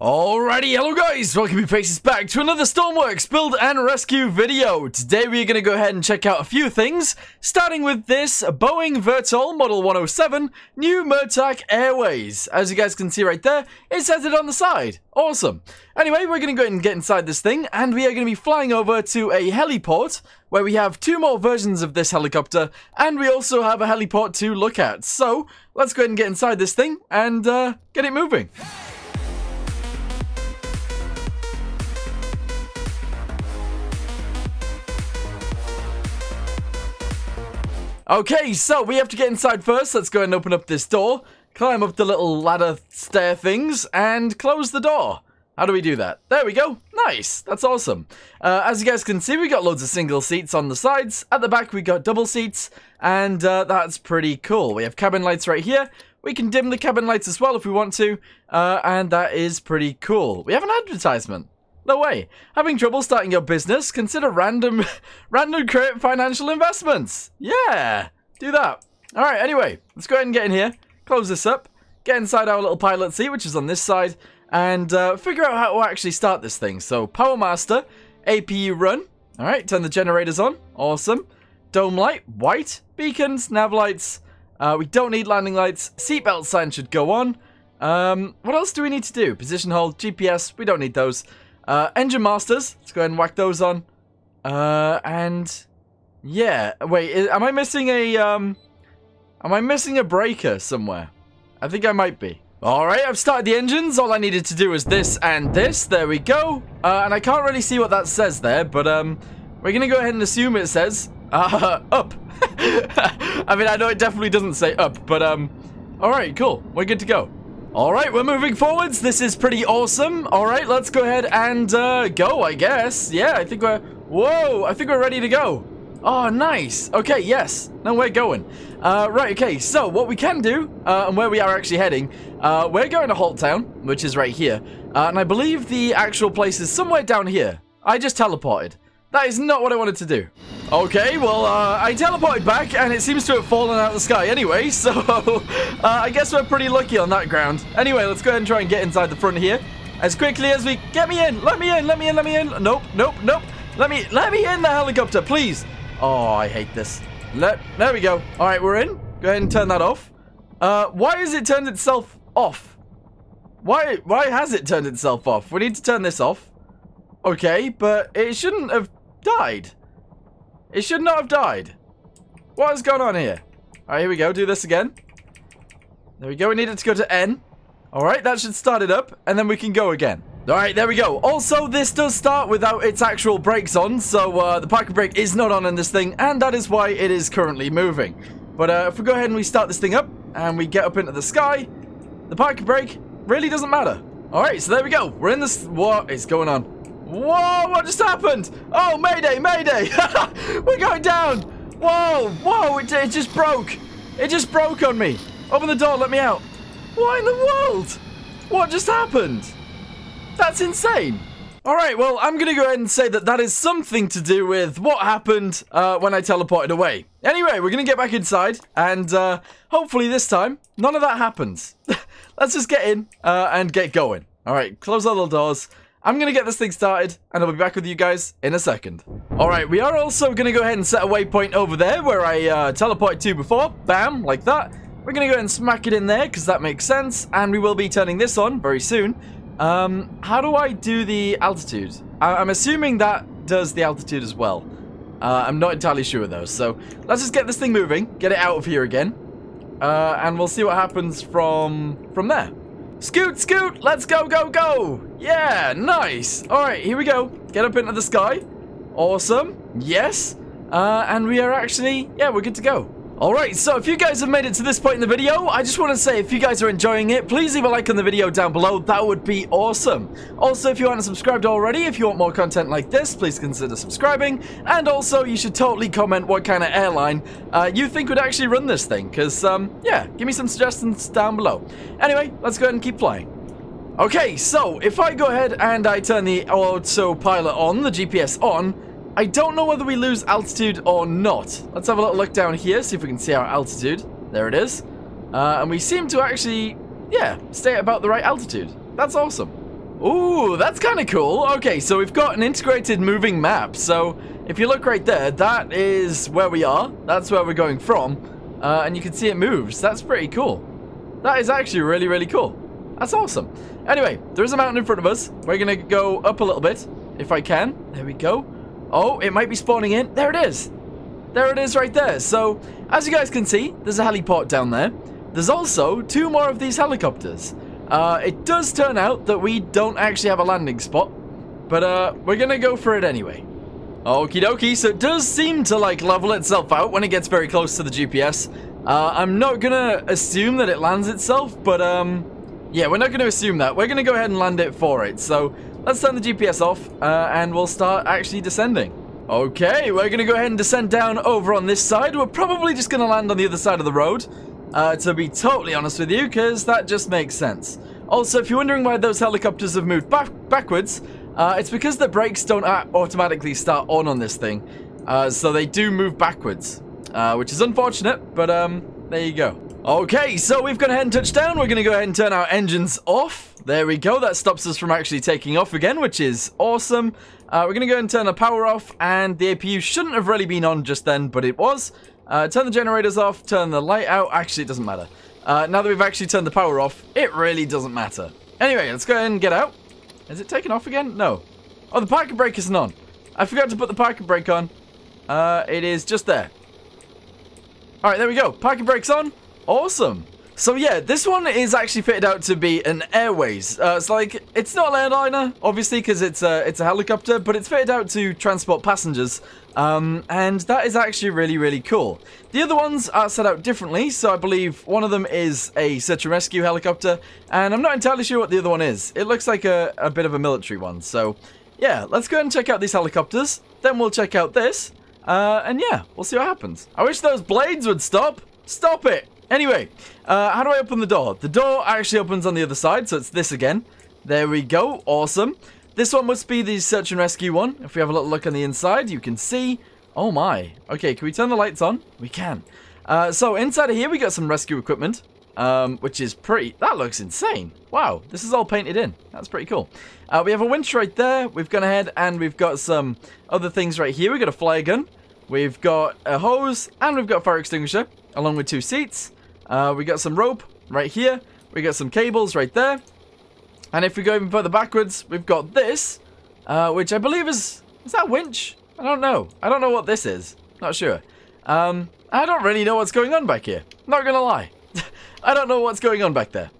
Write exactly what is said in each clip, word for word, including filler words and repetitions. Alrighty, hello guys, welcome you faces back to another Stormworks build and rescue video. Today we're going to go ahead and check out a few things, starting with this Boeing Vertol Model one oh seven, new Murtak Airways. As you guys can see right there, it says it on the side. Awesome. Anyway, we're going to go ahead and get inside this thing, and we are going to be flying over to a heliport, where we have two more versions of this helicopter, and we also have a heliport to look at. So, let's go ahead and get inside this thing, and uh, get it moving. Okay, so we have to get inside first. Let's go ahead and open up this door, climb up the little ladder stair things, and close the door. How do we do that? There we go. Nice. That's awesome. Uh, as you guys can see, we got loads of single seats on the sides. At the back, we got double seats, and uh, that's pretty cool. We have cabin lights right here. We can dim the cabin lights as well if we want to, uh, and that is pretty cool. We have an advertisement. No way. Having trouble starting your business? Consider random random credit financial investments. Yeah, do that. All right, anyway, let's go ahead and get in here, close this up, get inside our little pilot seat, which is on this side, and uh, figure out how to actually start this thing. So, Power Master, A P U run. All right, turn the generators on. Awesome. Dome light, white. Beacons, nav lights. Uh, we don't need landing lights. Seatbelt sign should go on. Um, what else do we need to do? Position hold, G P S. We don't need those. Uh, engine masters, let's go ahead and whack those on, uh, and, yeah, wait, am I missing a, um, am I missing a breaker somewhere? I think I might be. Alright, I've started the engines, all I needed to do is this and this, there we go, uh, and I can't really see what that says there, but, um, we're gonna go ahead and assume it says, uh, up. I mean, I know it definitely doesn't say up, but, um, alright, cool, we're good to go. Alright, we're moving forwards. This is pretty awesome. Alright, let's go ahead and uh, go, I guess. Yeah, I think we're... Whoa, I think we're ready to go. Oh, nice. Okay, yes. Now we're going. Uh, right, okay, so what we can do, uh, and where we are actually heading, uh, we're going to Holt Town, which is right here. Uh, and I believe the actual place is somewhere down here. I just teleported. That is not what I wanted to do. Okay, well, uh, I teleported back, and it seems to have fallen out of the sky anyway, so uh, I guess we're pretty lucky on that ground. Anyway, let's go ahead and try and get inside the front here as quickly as we... Get me in! Let me in! Let me in! Let me in! Nope, nope, nope! Let me let me in the helicopter, please! Oh, I hate this. Let, there we go. All right, we're in. Go ahead and turn that off. Uh, why has it turned itself off? Why, why has it turned itself off? We need to turn this off. Okay, but it shouldn't have died. It should not have died. What has gone on here? Alright, here we go. Do this again. There we go. We need it to go to N. Alright, that should start it up. And then we can go again. Alright, there we go. Also, this does start without its actual brakes on. So, uh, the parking brake is not on in this thing. And that is why it is currently moving. But uh, if we go ahead and we start this thing up, and we get up into the sky, the parking brake really doesn't matter. Alright, so there we go. We're in this... What is going on? Whoa, what just happened? Oh, mayday, mayday. We're going down. Whoa, whoa, it, it just broke. It just broke on me. Open the door, let me out. What in the world? What just happened? That's insane. All right, well, I'm going to go ahead and say that that is something to do with what happened uh, when I teleported away. Anyway, we're going to get back inside, and uh, hopefully this time, none of that happens. Let's just get in uh, and get going. All right, close our little doors. I'm going to get this thing started, and I'll be back with you guys in a second. Alright, we are also going to go ahead and set a waypoint over there, where I uh, teleported to before. Bam, like that. We're going to go ahead and smack it in there, because that makes sense, and we will be turning this on very soon. Um, how do I do the altitude? I I'm assuming that does the altitude as well. Uh, I'm not entirely sure, though, so let's just get this thing moving, get it out of here again, uh, and we'll see what happens from from there. Scoot, scoot, let's go, go, go. Yeah, nice. All right, here we go. Get up into the sky. Awesome. Yes. Uh, and we are actually, yeah, we're good to go. All right, so if you guys have made it to this point in the video, I just want to say if you guys are enjoying it, please leave a like on the video down below. That would be awesome. Also, if you aren't subscribed already, if you want more content like this, please consider subscribing. And also, you should totally comment what kind of airline uh, you think would actually run this thing. Because, um, yeah, give me some suggestions down below. Anyway, let's go ahead and keep flying. Okay, so if I go ahead and I turn the autopilot on, the G P S on, I don't know whether we lose altitude or not. Let's have a little look down here, see if we can see our altitude. There it is. Uh, and we seem to actually, yeah, stay at about the right altitude. That's awesome. Ooh, that's kind of cool. Okay, so we've got an integrated moving map. So if you look right there, that is where we are. That's where we're going from. Uh, and you can see it moves. That's pretty cool. That is actually really, really cool. That's awesome. Anyway, there is a mountain in front of us. We're going to go up a little bit, if I can. There we go. Oh, it might be spawning in. There it is. There it is right there. So, as you guys can see, there's a heliport down there. There's also two more of these helicopters. Uh, it does turn out that we don't actually have a landing spot, but uh, we're going to go for it anyway. Okie dokie, so it does seem to like level itself out when it gets very close to the G P S. Uh, I'm not going to assume that it lands itself, but um, yeah, we're not going to assume that. We're going to go ahead and land it for it. So let's turn the G P S off uh, and we'll start actually descending. Okay, we're going to go ahead and descend down over on this side. We're probably just going to land on the other side of the road. Uh, to be totally honest with you, because that just makes sense. Also, if you're wondering why those helicopters have moved back backwards, uh, it's because the brakes don't automatically start on on this thing. Uh, so they do move backwards, uh, which is unfortunate, but um, there you go. Okay, so we've gone ahead and touched down. We're going to go ahead and turn our engines off. There we go. That stops us from actually taking off again, which is awesome. Uh, we're going to go ahead and turn the power off, and the A P U shouldn't have really been on just then, but it was. Uh, turn the generators off, turn the light out. Actually, it doesn't matter. Uh, now that we've actually turned the power off, it really doesn't matter. Anyway, let's go ahead and get out. Is it taken off again? No. Oh, the parking brake isn't on. I forgot to put the parking brake on. Uh, it is just there. All right, there we go. Parking brake's on. Awesome. So yeah, this one is actually fitted out to be an Airways. Uh, it's like, it's not an airliner, obviously, because it's a, it's a helicopter, but it's fitted out to transport passengers, um, and that is actually really, really cool. The other ones are set out differently, so I believe one of them is a search and rescue helicopter, and I'm not entirely sure what the other one is. It looks like a, a bit of a military one, so yeah, let's go ahead and check out these helicopters, then we'll check out this, uh, and yeah, we'll see what happens. I wish those blades would stop. Stop it! Anyway, uh, how do I open the door? The door actually opens on the other side, so it's this again. There we go. Awesome. This one must be the search and rescue one. If we have a little look on the inside, you can see. Oh my. Okay, can we turn the lights on? We can. Uh, so inside of here, we got some rescue equipment, um, which is pretty... That looks insane. Wow, this is all painted in. That's pretty cool. Uh, we have a winch right there. We've gone ahead and we've got some other things right here. We've got a flyer gun. We've got a hose, and we've got a fire extinguisher, along with two seats. Uh, we got some rope right here. We got some cables right there. And if we go even further backwards, we've got this, uh, which I believe is... Is that a winch? I don't know. I don't know what this is. Not sure. Um, I don't really know what's going on back here. Not gonna lie. I don't know what's going on back there.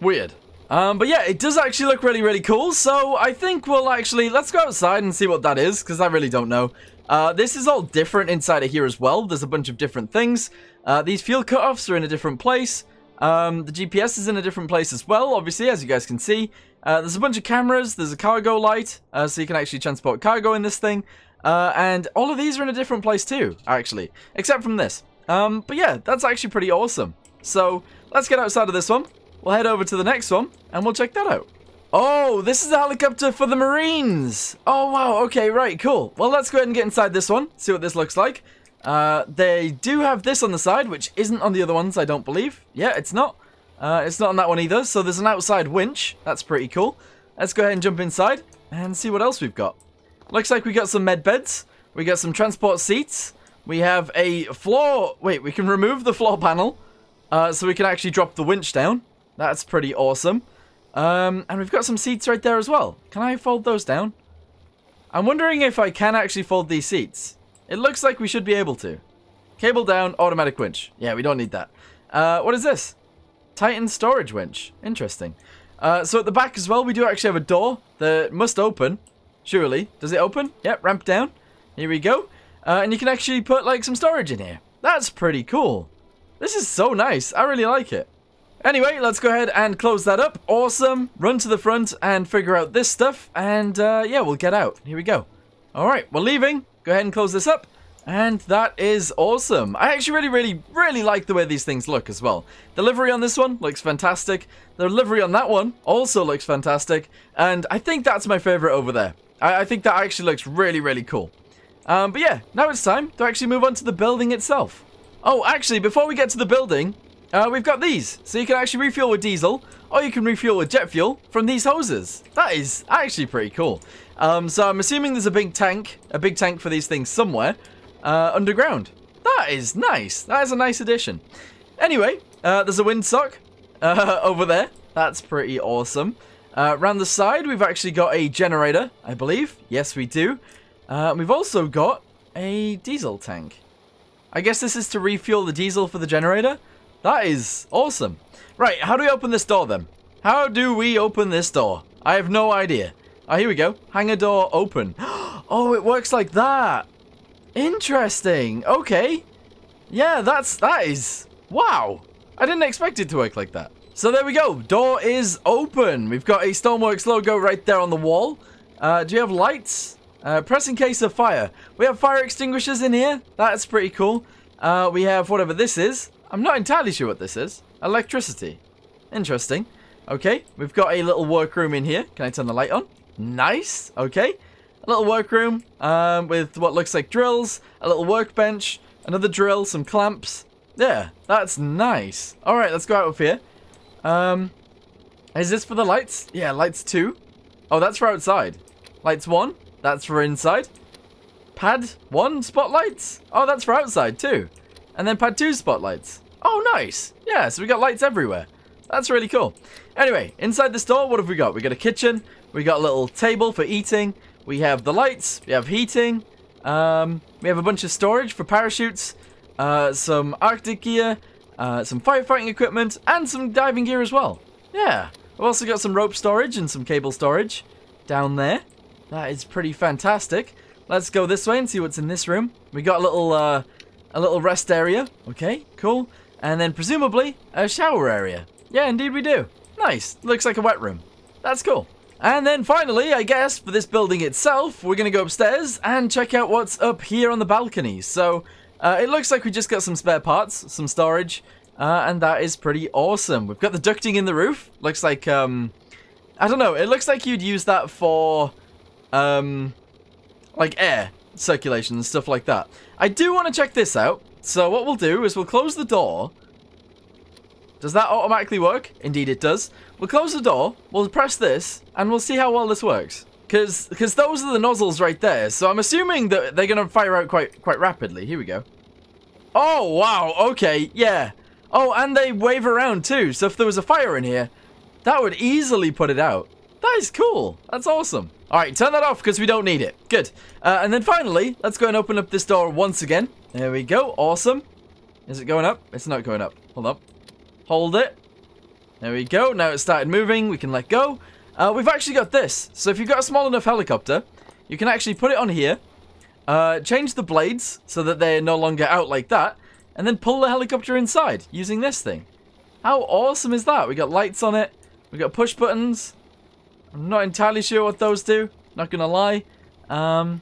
Weird. Um, but yeah, it does actually look really, really cool. So I think we'll actually... Let's go outside and see what that is, because I really don't know. Uh, this is all different inside of here as well. There's a bunch of different things. Uh, these fuel cutoffs are in a different place. Um, the G P S is in a different place as well, obviously, as you guys can see. Uh, there's a bunch of cameras. There's a cargo light, uh, so you can actually transport cargo in this thing. Uh, and all of these are in a different place too, actually, except from this. Um, but yeah, that's actually pretty awesome. So let's get outside of this one. We'll head over to the next one, and we'll check that out. Oh, this is a helicopter for the Marines. Oh, wow. Okay, right. Cool. Well, let's go ahead and get inside this one. See what this looks like. Uh, they do have this on the side, which isn't on the other ones, I don't believe. Yeah, it's not. Uh, it's not on that one either. So there's an outside winch. That's pretty cool. Let's go ahead and jump inside and see what else we've got. Looks like we got some med beds. We got some transport seats. We have a floor. Wait, we can remove the floor panel. Uh, so we can actually drop the winch down. That's pretty awesome. Um, and we've got some seats right there as well. Can I fold those down? I'm wondering if I can actually fold these seats. It looks like we should be able to. Cable down, automatic winch. Yeah, we don't need that. Uh, what is this? Titan storage winch. Interesting. Uh, so at the back as well, we do actually have a door that must open. Surely. Does it open? Yep, ramp down. Here we go. Uh, and you can actually put like some storage in here. That's pretty cool. This is so nice. I really like it. Anyway, let's go ahead and close that up. Awesome. Run to the front and figure out this stuff. And, uh, yeah, we'll get out. Here we go. All right, we're leaving. Go ahead and close this up. And that is awesome. I actually really, really, really like the way these things look as well. The livery on this one looks fantastic. The livery on that one also looks fantastic. And I think that's my favorite over there. I, I think that actually looks really, really cool. Um, but, yeah, now it's time to actually move on to the building itself. Oh, actually, before we get to the building... Uh, we've got these, so you can actually refuel with diesel, or you can refuel with jet fuel from these hoses. That is actually pretty cool. Um, so I'm assuming there's a big tank, a big tank for these things somewhere uh, underground. That is nice. That is a nice addition. Anyway, uh, there's a windsock uh, over there. That's pretty awesome. Uh, around the side, we've actually got a generator, I believe. Yes, we do. Uh, we've also got a diesel tank. I guess this is to refuel the diesel for the generator. That is awesome. Right, how do we open this door then? How do we open this door? I have no idea. Oh, here we go. Hangar door open. Oh, it works like that. Interesting. Okay. Yeah, that's, that is, wow. I didn't expect it to work like that. So there we go. Door is open. We've got a Stormworks logo right there on the wall. Uh, do you have lights? Uh, press in case of fire. We have fire extinguishers in here. That's pretty cool. Uh, we have whatever this is. I'm not entirely sure what this is. Electricity. Interesting. Okay, we've got a little workroom in here. Can I turn the light on? Nice. Okay. A little workroom um, with what looks like drills, a little workbench, another drill, some clamps. Yeah, that's nice. All right, let's go out of here. Um, is this for the lights? Yeah, lights two. Oh, that's for outside. Lights one. That's for inside. Pad one spotlights. Oh, that's for outside too. And then pad two spotlights. Oh, nice. Yeah, so we got lights everywhere. That's really cool. Anyway, inside the store, what have we got? We got a kitchen. We got a little table for eating. We have the lights. We have heating. Um, we have a bunch of storage for parachutes. Uh, some Arctic gear. Uh, some firefighting equipment. And some diving gear as well. Yeah. We've also got some rope storage and some cable storage down there. That is pretty fantastic. Let's go this way and see what's in this room. We got a little... Uh, A little rest area. Okay, cool. And then presumably a shower area. Yeah, indeed we do. Nice. Looks like a wet room. That's cool. And then finally, I guess, for this building itself, we're going to go upstairs and check out what's up here on the balcony. So, uh, it looks like we just got some spare parts, some storage, uh, and that is pretty awesome. We've got the ducting in the roof. Looks like, um, I don't know. It looks like you'd use that for, um, like air circulation and stuff like that. I do want to check this out. So what we'll do is we'll close the door. Does that automatically work? Indeed it does. We'll close the door, we'll press this, and we'll see how well this works. Because because those are the nozzles right there. So I'm assuming that they're going to fire out quite, quite rapidly. Here we go. Oh, wow. Okay, yeah. Oh, and they wave around too. So if there was a fire in here, that would easily put it out. That is cool. That's awesome. All right, turn that off because we don't need it. Good. Uh, and then finally, let's go and open up this door once again. There we go. Awesome. Is it going up? It's not going up. Hold up. Hold it. There we go. Now it started moving. We can let go. Uh, we've actually got this. So if you've got a small enough helicopter, you can actually put it on here, uh, change the blades so that they're no longer out like that, and then pull the helicopter inside using this thing. How awesome is that? We got lights on it. We got push buttons. I'm not entirely sure what those do, not gonna lie. Um,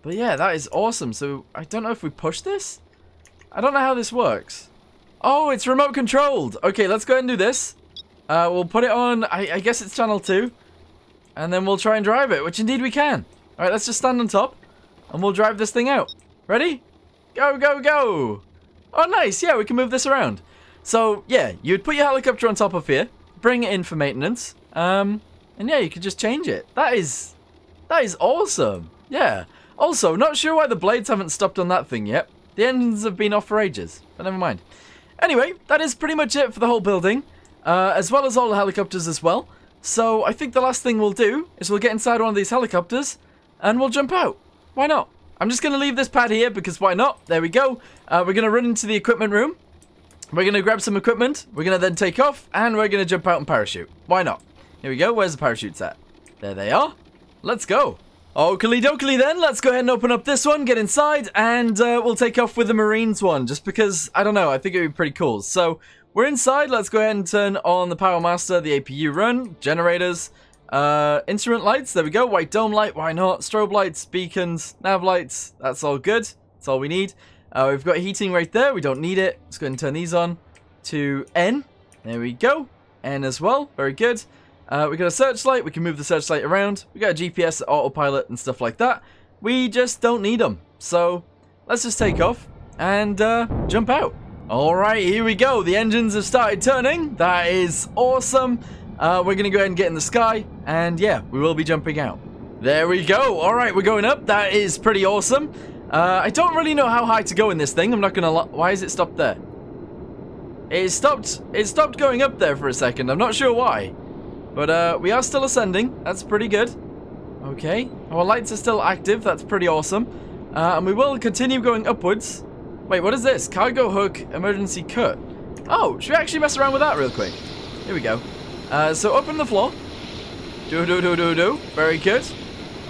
but yeah, that is awesome. So I don't know if we push this? I don't know how this works. Oh, it's remote controlled. Okay, let's go ahead and do this. Uh, we'll put it on, I, I guess it's channel two. And then we'll try and drive it, which indeed we can. All right, let's just stand on top and we'll drive this thing out. Ready? Go, go, go. Oh, nice. Yeah, we can move this around. So yeah, you'd put your helicopter on top of here, bring it in for maintenance. Um... And yeah, you could just change it. That is, that is awesome. Yeah. Also, not sure why the blades haven't stopped on that thing yet. The engines have been off for ages, but never mind. Anyway, that is pretty much it for the whole building, uh, as well as all the helicopters as well. So I think the last thing we'll do is we'll get inside one of these helicopters and we'll jump out. Why not? I'm just going to leave this pad here because why not? There we go. Uh, we're going to run into the equipment room. We're going to grab some equipment. We're going to then take off and we're going to jump out and parachute. Why not? Here we go, where's the parachutes at? There they are. Let's go. Oakley dokley then, let's go ahead and open up this one, get inside, and uh, we'll take off with the Marines one, just because, I don't know, I think it would be pretty cool. So, we're inside, let's go ahead and turn on the Power Master, the A P U run, generators, uh, instrument lights, there we go, white dome light, why not, strobe lights, beacons, nav lights, that's all good, that's all we need. Uh, we've got heating right there, we don't need it, let's go ahead and turn these on to N, there we go, N as well, very good. Uh, we got a searchlight, we can move the searchlight around, we got a G P S, autopilot and stuff like that. We just don't need them. So, let's just take off and uh, jump out. All right, here we go. The engines have started turning. That is awesome. Uh, we're going to go ahead and get in the sky. And yeah, we will be jumping out. There we go. All right, we're going up. That is pretty awesome. Uh, I don't really know how high to go in this thing. I'm not going to lie. Why is it stopped there? It stopped, it stopped going up there for a second. I'm not sure why. But uh, we are still ascending. That's pretty good. Okay. Our lights are still active. That's pretty awesome. Uh, and we will continue going upwards. Wait, what is this? Cargo hook, emergency cut. Oh, should we actually mess around with that real quick? Here we go. Uh, so open the floor. Do, do, do, do, do. Very good.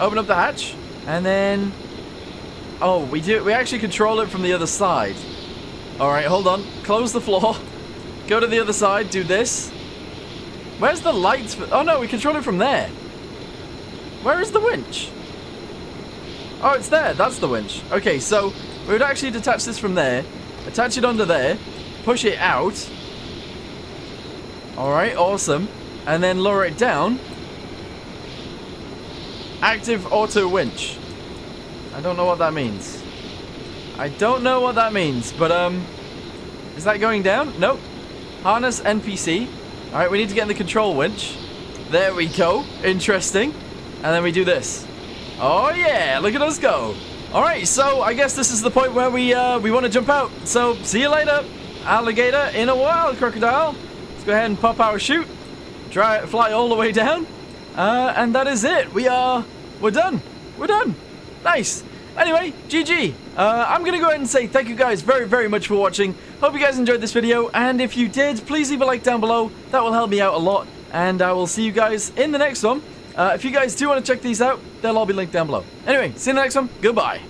Open up the hatch. And then... Oh, we do. We actually control it from the other side. All right, hold on. Close the floor. Go to the other side. Do this. Where's the lights? For, oh, no, we control it from there. Where is the winch? Oh, it's there. That's the winch. Okay, so we would actually detach this from there. Attach it under there. Push it out. All right, awesome. And then lower it down. Active auto winch. I don't know what that means. I don't know what that means, but um... Is that going down? Nope. Harness N P C. All right, we need to get in the control winch. There we go. Interesting. And then we do this. Oh yeah, look at us go. All right, so I guess this is the point where we uh, we want to jump out. So see you later, alligator, in a while, crocodile. Let's go ahead and pop our chute. Try fly all the way down. Uh, and that is it. We are, we're done. We're done. Nice. Anyway, G G. Uh, I'm going to go ahead and say thank you guys very, very much for watching. Hope you guys enjoyed this video. And if you did, please leave a like down below. That will help me out a lot. And I will see you guys in the next one. Uh, if you guys do want to check these out, they'll all be linked down below. Anyway, see you in the next one. Goodbye.